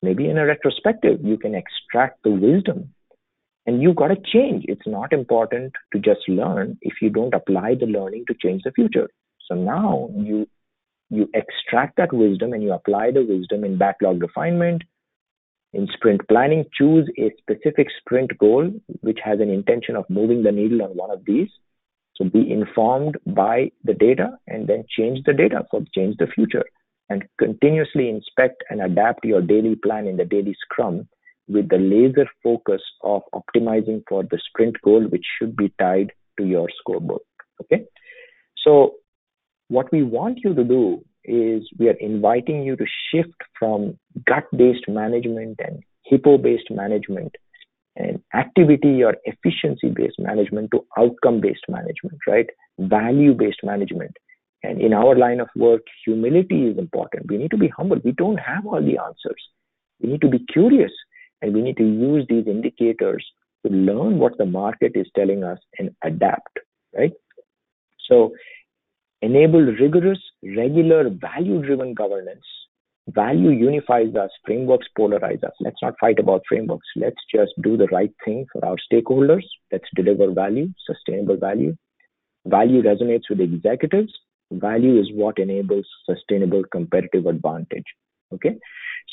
Maybe in a retrospective, you can extract the wisdom. And you've got to change. It's not important to just learn if you don't apply the learning to change the future. So now you extract that wisdom and you apply the wisdom in backlog refinement, in sprint planning. Choose a specific sprint goal which has an intention of moving the needle on one of these. So be informed by the data and then change the data for change the future, and continuously inspect and adapt your daily plan in the daily Scrum with the laser focus of optimizing for the sprint goal, which should be tied to your scoreboard. Okay. So what we want you to do is we are inviting you to shift from gut-based management and hippo-based management and activity or efficiency-based management to outcome-based management, right? Value-based management. And in our line of work, humility is important. We need to be humble. We don't have all the answers. We need to be curious. And we need to use these indicators to learn what the market is telling us and adapt, right? So enable rigorous, regular, value-driven governance. Value unifies us. Frameworks polarize us. Let's not fight about frameworks. Let's just do the right thing for our stakeholders. Let's deliver value, sustainable value. Value resonates with executives. Value is what enables sustainable competitive advantage, okay?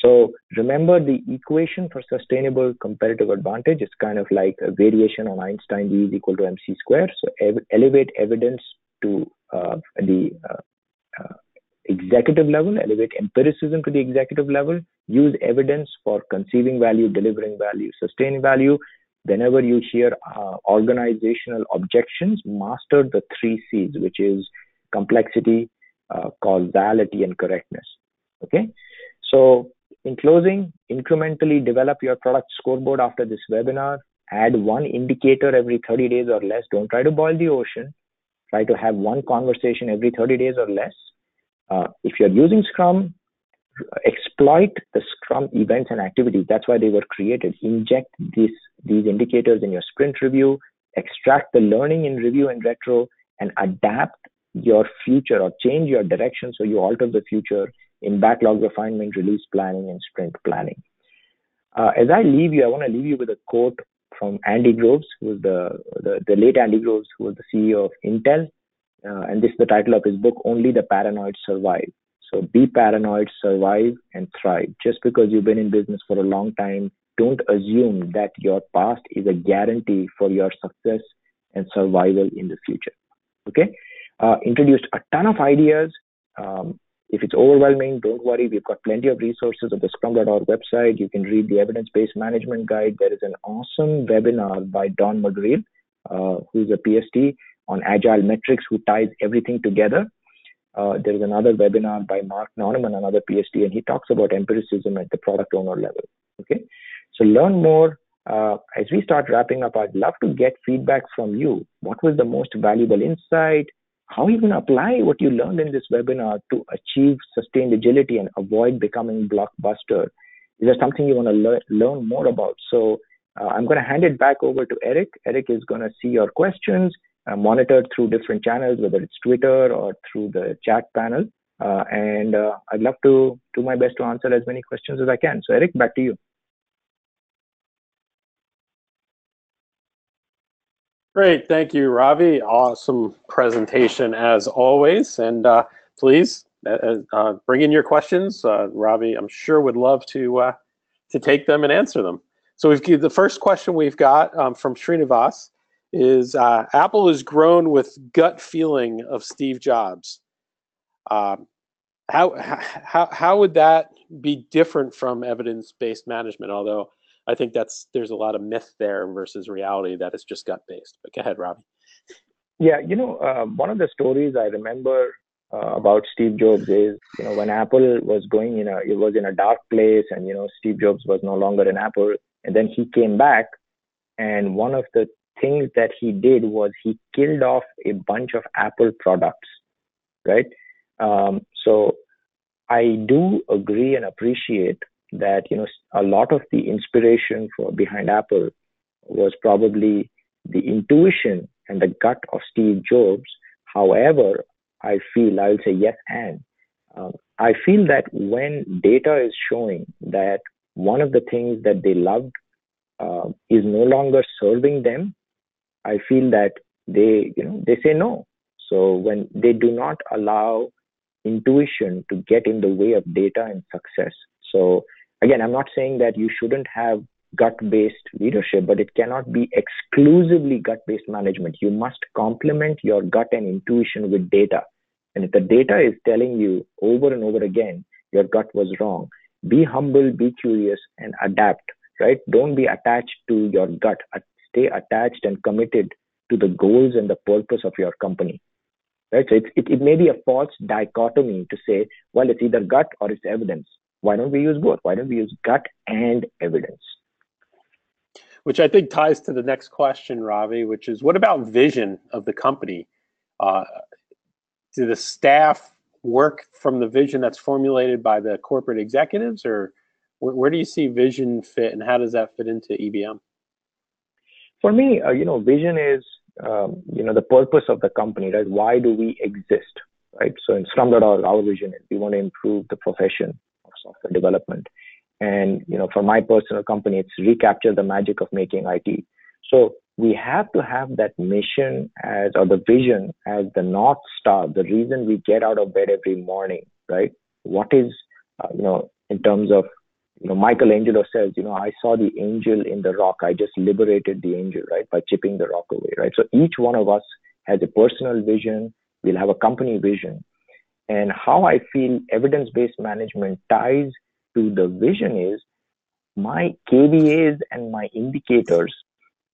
So remember, the equation for sustainable competitive advantage is kind of like a variation on Einstein E is equal to mc squared. So elevate evidence to the executive level, elevate empiricism to the executive level, use evidence for conceiving value, delivering value, sustain value. Whenever you hear organizational objections, master the 3 C's, which is complexity, causality, and correctness. Okay. So in closing, incrementally develop your product scoreboard after this webinar. Add one indicator every 30 days or less. Don't try to boil the ocean. Try to have one conversation every 30 days or less. If you're using Scrum, exploit the Scrum events and activities. That's why they were created. Inject these indicators in your sprint review. Extract the learning in review and retro, and adapt your future or change your direction so you alter the future in backlog refinement, release planning, and sprint planning. As I leave you, I want to leave you with a quote from Andy Grove, who was the late Andy Grove, who was the CEO of Intel. And this is the title of his book, Only the Paranoid Survive. So be paranoid, survive, and thrive. Just because you've been in business for a long time, don't assume that your past is a guarantee for your success and survival in the future. Okay? Introduced a ton of ideas. If it's overwhelming, don't worry. We've got plenty of resources on the scrum.org website. You can read the evidence-based management guide. There is an awesome webinar by Don McGreal, who's a PhD, on agile metrics, who ties everything together. There is another webinar by Mark Noneman, another PhD, and he talks about empiricism at the product owner level. Okay, so learn more. As we start wrapping up, I'd love to get feedback from you. What was the most valuable insight? How are you going to apply what you learned in this webinar to achieve sustained agility and avoid becoming Blockbuster? Is there something you want to learn more about? So I'm going to hand it back over to Eric. Eric is going to see your questions monitored through different channels, whether it's Twitter or through the chat panel. And I'd love to do my best to answer as many questions as I can. So Eric, back to you. Great. Thank you, Ravi. Awesome presentation as always. And please bring in your questions. Ravi, I'm sure, would love to take them and answer them. So the first question we've got from Srinivas is, Apple is grown with gut feeling of Steve Jobs. How would that be different from evidence-based management? Although I think there's a lot of myth there versus reality that is just gut-based. But go ahead, Robbie. Yeah, one of the stories I remember about Steve Jobs is, when Apple was going it was in a dark place, and Steve Jobs was no longer in Apple, and then he came back, and one of the things that he did was he killed off a bunch of Apple products, right? So I do agree and appreciate that, you know, a lot of the inspiration for behind Apple was probably the intuition and the gut of Steve Jobs. However, I feel, I will say yes and. I feel that when data is showing that one of the things that they loved is no longer serving them, I feel that they say no. So when they do not allow intuition to get in the way of data and success. So again, I'm not saying that you shouldn't have gut-based leadership, but it cannot be exclusively gut-based management. You must complement your gut and intuition with data. And if the data is telling you over and over again, your gut was wrong, be humble, be curious, and adapt, right? Don't be attached to your gut. Stay attached and committed to the goals and the purpose of your company, right? So it may be a false dichotomy to say, well, it's either gut or it's evidence. Why don't we use both? Why don't we use gut and evidence? Which I think ties to the next question, Ravi, which is, what about vision of the company? Do the staff work from the vision that's formulated by the corporate executives, or where do you see vision fit, and how does that fit into EBM? For me, vision is, the purpose of the company, right? Why do we exist, right? So in Scrum.org, our vision is we want to improve the profession of software development. And, for my personal company, it's recapture the magic of making IT. So we have to have that mission or the vision as the North Star, the reason we get out of bed every morning, right? What is, in terms of, Michelangelo says, I saw the angel in the rock. I just liberated the angel, right? By chipping the rock away, right? So each one of us has a personal vision. We'll have a company vision. And how I feel evidence-based management ties to the vision is my KVAs and my indicators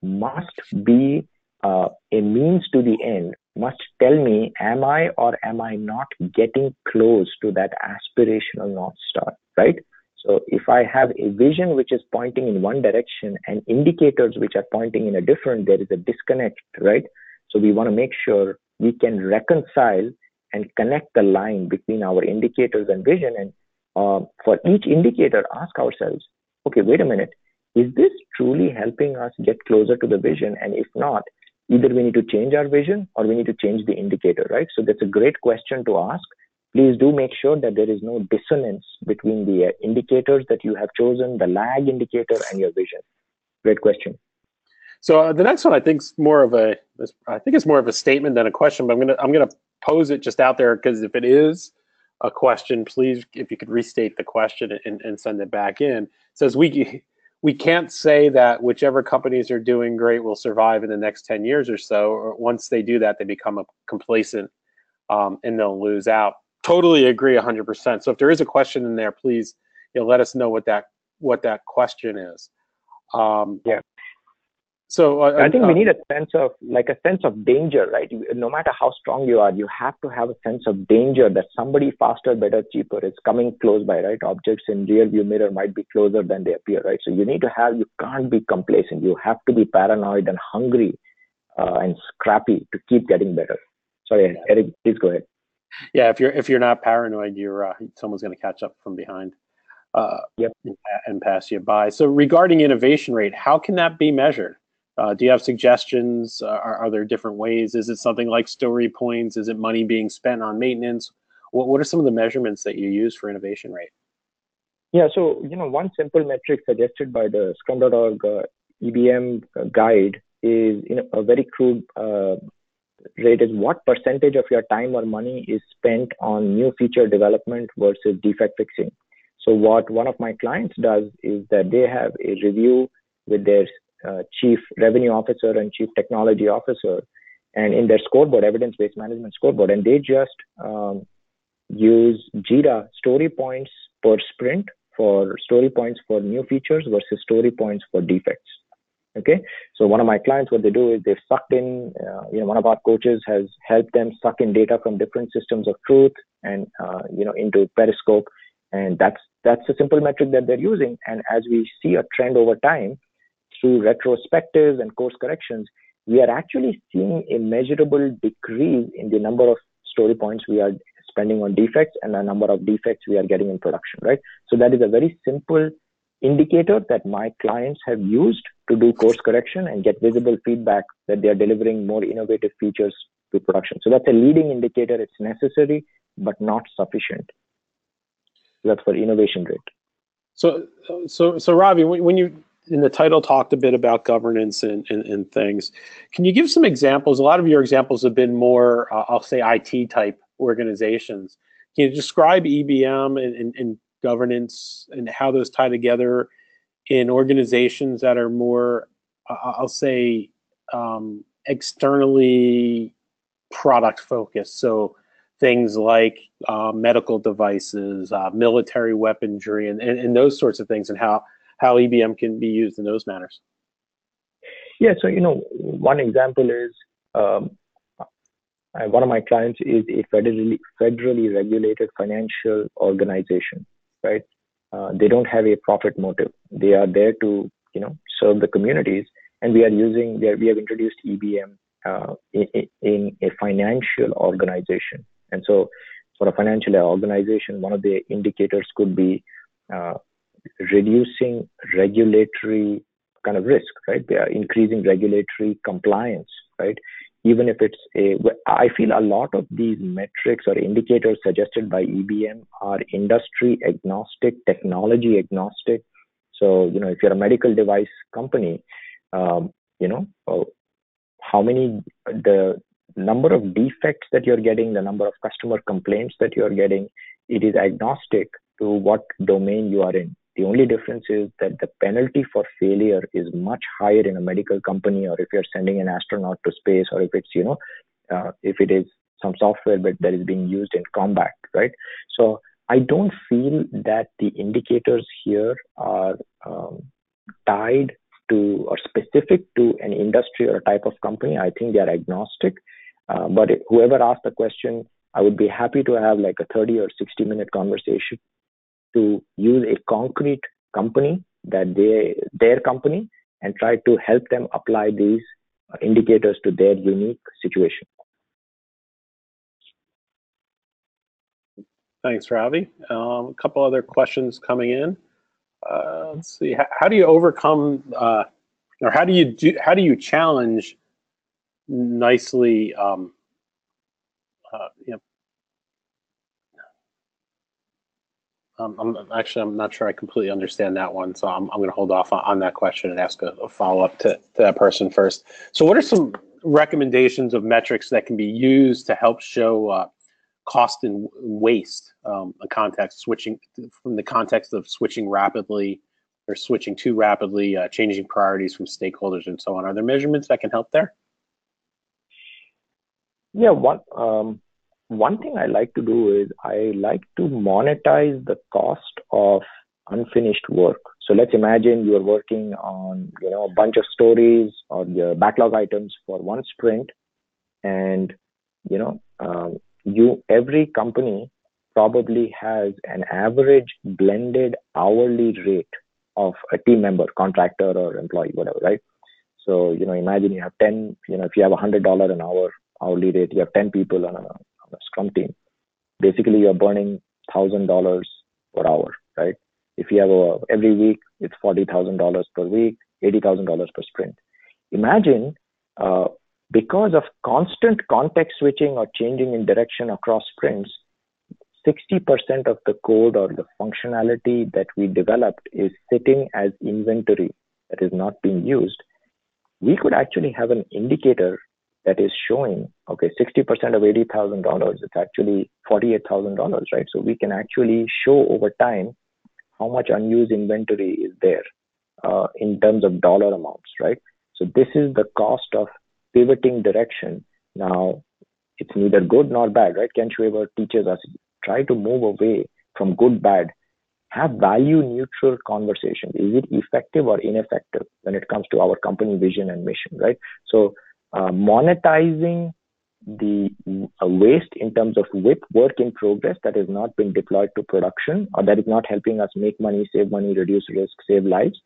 must be a means to the end, must tell me, am I or am I not getting close to that aspirational North Star, right? So if I have a vision which is pointing in one direction and indicators which are pointing in a different, there is a disconnect, right? So we want to make sure we can reconcile and connect the line between our indicators and vision. And for each indicator, ask ourselves, okay, wait a minute. Is this truly helping us get closer to the vision? And if not, either we need to change our vision or we need to change the indicator, right? So that's a great question to ask. Please do make sure that there is no dissonance between the indicators that you have chosen, the lag indicator, and your vision. Great question. So the next one, I think, is more of a, statement than a question, but I'm gonna pose it just out there, because if it is a question, please, if you could restate the question and send it back in. It says, we can't say that whichever companies are doing great will survive in the next 10 years or so. Or once they do that, they become complacent and they'll lose out. Totally agree 100%. So if there is a question in there, please let us know what that question is. Yeah. So I think we need a sense of danger, right? No matter how strong you are, you have to have a sense of danger that somebody faster, better, cheaper is coming close by, right? Objects in rear view mirror might be closer than they appear, right? So you can't be complacent. You have to be paranoid and hungry and scrappy to keep getting better. Sorry, Eric, please go ahead. Yeah, if you're not paranoid, someone's going to catch up from behind. Yep. And pass you by. So regarding innovation rate, how can that be measured? Do you have suggestions? Are there different ways? Is it something like story points? Is it money being spent on maintenance? What are some of the measurements that you use for innovation rate? Yeah, so one simple metric suggested by the Scrum.org EBM guide is a very crude rate is what percentage of your time or money is spent on new feature development versus defect fixing. So what one of my clients does is that they have a review with their Chief Revenue Officer and Chief Technology Officer, and in their scoreboard, evidence-based management scoreboard, and they just use Jira story points per sprint for story points for new features versus story points for defects. Okay, so one of my clients, what they do is they've sucked in, one of our coaches has helped them suck in data from different systems of truth and into Periscope, and that's a simple metric that they're using. And as we see a trend over time, through retrospectives and course corrections, we are actually seeing a measurable decrease in the number of story points we are spending on defects and the number of defects we are getting in production, right? So that is a very simple indicator that my clients have used to do course correction and get visible feedback that they are delivering more innovative features to production. So that's a leading indicator. It's necessary, but not sufficient. That's for innovation rate. So Ravi, when you in the title talked a bit about governance and things, can you give some examples? A lot of your examples have been more, I'll say, IT type organizations. Can you describe EBM and governance and how those tie together in organizations that are more, I'll say, externally product focused? So things like medical devices, military weaponry, and those sorts of things, and how EBM can be used in those manners. Yeah, so one example is one of my clients is a federally regulated financial organization, right? They don't have a profit motive. They are there to serve the communities, and we have introduced EBM in a financial organization. And so for a financial organization, one of the indicators could be reducing regulatory kind of risk, right? They are increasing regulatory compliance, right? Even if it's I feel a lot of these metrics or indicators suggested by EBM are industry agnostic, technology agnostic. So, if you're a medical device company, the number of defects that you're getting, the number of customer complaints that you're getting, it is agnostic to what domain you are in. The only difference is that the penalty for failure is much higher in a medical company, or if you're sending an astronaut to space, or if it's, if it is some software that is being used in combat, right? So I don't feel that the indicators here are tied to or specific to an industry or a type of company. I think they are agnostic. But whoever asked the question, I would be happy to have like a 30 or 60-minute conversation to use a concrete company that their company and try to help them apply these indicators to their unique situation. Thanks, Ravi. A couple other questions coming in. Let's see. How do you overcome, or how do you challenge nicely? I'm not sure I completely understand that one, so I'm going to hold off on that question and ask a follow-up to that person first. So, what are some recommendations of metrics that can be used to help show cost and waste, switching rapidly or switching too rapidly, changing priorities from stakeholders and so on? Are there measurements that can help there? Yeah, one thing I like to do is I like to monetize the cost of unfinished work. So let's imagine you are working on a bunch of stories or your backlog items for one sprint, and every company probably has an average blended hourly rate of a team member, contractor or employee, whatever, right? So, imagine you have 10, if you have $100 an hour hourly rate, you have 10 people on a Scrum team. Basically, you're burning $1,000 per hour, right? If you have every week, it's $40,000 per week, $80,000 per sprint. Imagine, because of constant context switching or changing in direction across sprints, 60% of the code or the functionality that we developed is sitting as inventory that is not being used. We could actually have an indicator that is showing, okay, 60% of $80,000, it's actually $48,000, right? So we can actually show over time how much unused inventory is there in terms of dollar amounts, right? So this is the cost of pivoting direction. Now, it's neither good nor bad, right? Ken Schwaber teaches us, try to move away from good, bad. Have value-neutral conversations. Is it effective or ineffective when it comes to our company vision and mission, right? So monetizing the waste in terms of WIP, work in progress, that has not been deployed to production or that is not helping us make money, save money, reduce risk, save lives.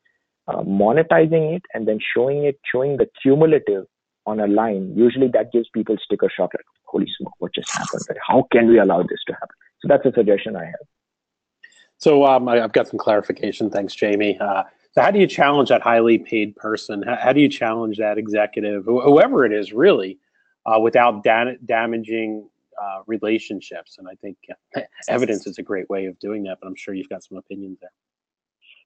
Monetizing it and then showing the cumulative on a line, usually that gives people sticker shock, like, holy smoke, what just happened? Like, how can we allow this to happen? So that's a suggestion I have. So I've got some clarification. Thanks, Jamie. So how do you challenge that highly paid person? How do you challenge that executive, whoever it is, really, without damaging relationships? And I think evidence is a great way of doing that, but I'm sure you've got some opinions there.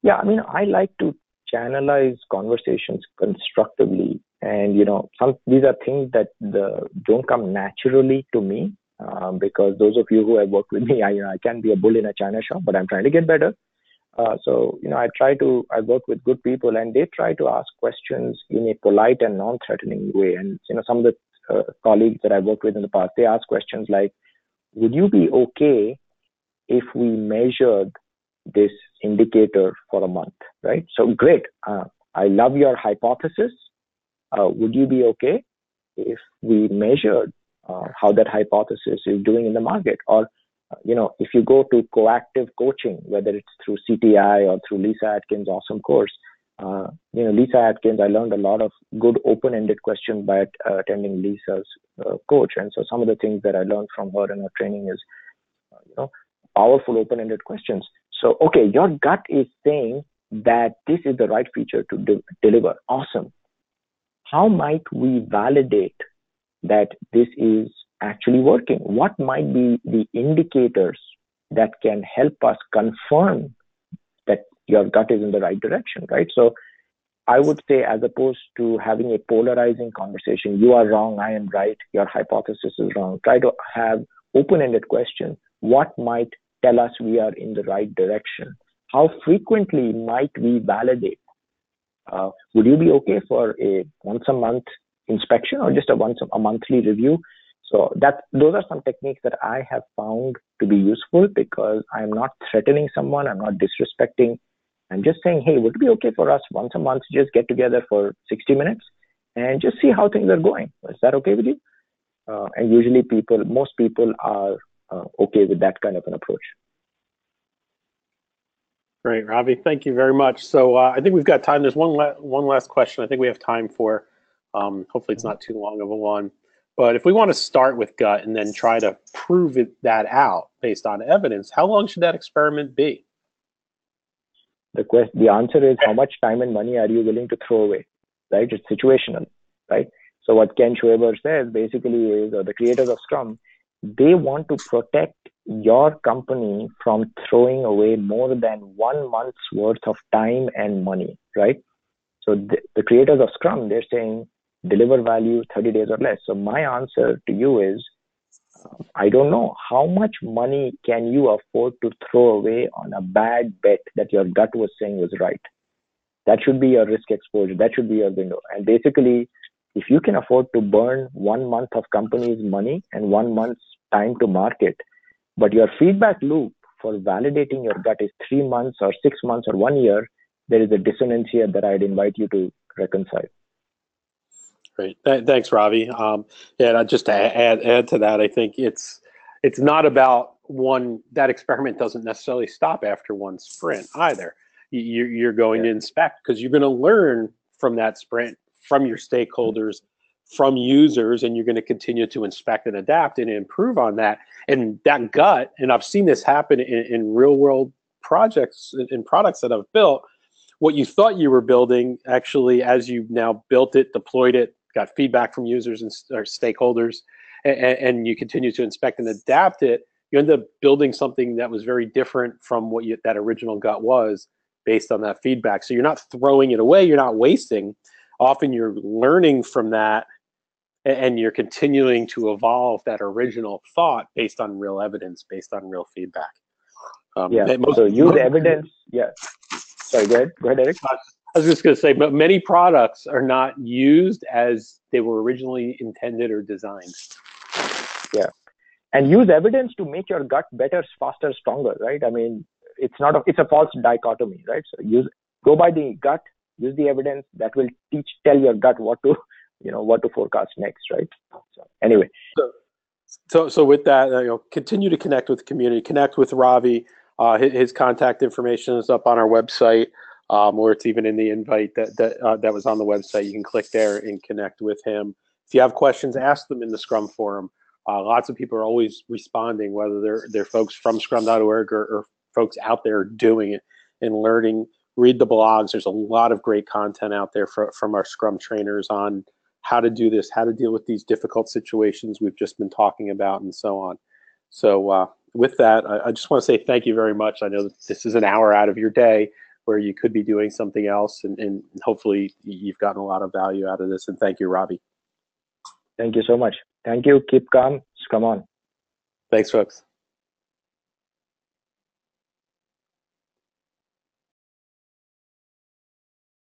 Yeah, I mean, I like to channelize conversations constructively. And, you know, these are things that don't come naturally to me, because those of you who have worked with me, I can be a bull in a china shop, but I'm trying to get better. So, you know, I work with good people, and they try to ask questions in a polite and non-threatening way. And, you know, some of the colleagues that I've worked with in the past, they ask questions like, would you be okay if we measured this indicator for a month, right? So great. I love your hypothesis. Would you be okay if we measured how that hypothesis is doing in the market? Or, you know, if you go to coactive coaching, whether it's through CTI or through Lyssa Adkins' awesome course, you know, Lyssa Adkins, I learned a lot of good open-ended questions by attending Lyssa's coach. And so some of the things that I learned from her in her training is, you know, powerful open-ended questions. So, okay, your gut is saying that this is the right feature to deliver. Awesome. How might we validate that this is actually working? What might be the indicators that can help us confirm that your gut is in the right direction, right? So I would say, as opposed to having a polarizing conversation, you are wrong, I am right, your hypothesis is wrong, try to have open-ended questions. What might tell us we are in the right direction? How frequently might we validate? Would you be okay for a once-a-month inspection or just a monthly review? So those are some techniques that I have found to be useful, because I'm not threatening someone, I'm not disrespecting. I'm just saying, hey, would it be okay for us once a month to just get together for 60 minutes and just see how things are going? Is that okay with you? And usually most people are okay with that kind of an approach. Great, Ravi. Thank you very much. So I think we've got time. There's one last question I think we have time for. Hopefully it's not too long of a one. But if we want to start with gut and then try to prove that out based on evidence, how long should that experiment be? The answer is, how much time and money are you willing to throw away, right? It's situational, right? So what Ken Schwaber says basically is, or the creators of Scrum, they want to protect your company from throwing away more than 1 month's worth of time and money, right? So the creators of Scrum, they're saying deliver value 30 days or less. So my answer to you is, I don't know, how much money can you afford to throw away on a bad bet that your gut was saying was right? That should be your risk exposure. That should be your window. And basically, if you can afford to burn 1 month of company's money and 1 month's time to market, but your feedback loop for validating your gut is 3 months or 6 months or 1 year, there is a dissonance here that I'd invite you to reconcile. Great. Thanks, Ravi. Yeah, just to add to that, I think it's not about that experiment doesn't necessarily stop after one sprint either. You're going to inspect, because you're going to learn from that sprint, from your stakeholders, from users, and you're going to continue to inspect and adapt and improve on that. And that gut, and I've seen this happen in real world projects and products that I've built, what you thought you were building, actually, as you've now built it, deployed it, got feedback from users and or stakeholders, and you continue to inspect and adapt it, you end up building something that was very different from what that original gut was based on that feedback. So you're not throwing it away, you're not wasting. Often you're learning from that, and you're continuing to evolve that original thought based on real evidence, based on real feedback. So use evidence. Yeah. Sorry, go ahead, Eric. I was just going to say, but many products are not used as they were originally intended or designed. Yeah. And use evidence to make your gut better, faster, stronger, right? I mean, it's a false dichotomy, right? So go by the gut, use the evidence that will tell your gut what to forecast next, right? So anyway. So with that, continue to connect with the community, connect with Ravi. His contact information is up on our website, or it's even in the invite that was on the website. You can click there and connect with him. If you have questions, ask them in the Scrum forum. Lots of people are always responding, whether they're folks from scrum.org or folks out there doing it and learning. Read the blogs. There's a lot of great content out there from our Scrum trainers on how to do this, how to deal with these difficult situations we've just been talking about, and so on. So with that, I just want to say thank you very much. I know that this is an hour out of your day where you could be doing something else, and hopefully you've gotten a lot of value out of this. And thank you, Ravi. Thank you so much. Thank you. Keep calm. Scrum on. Thanks, folks.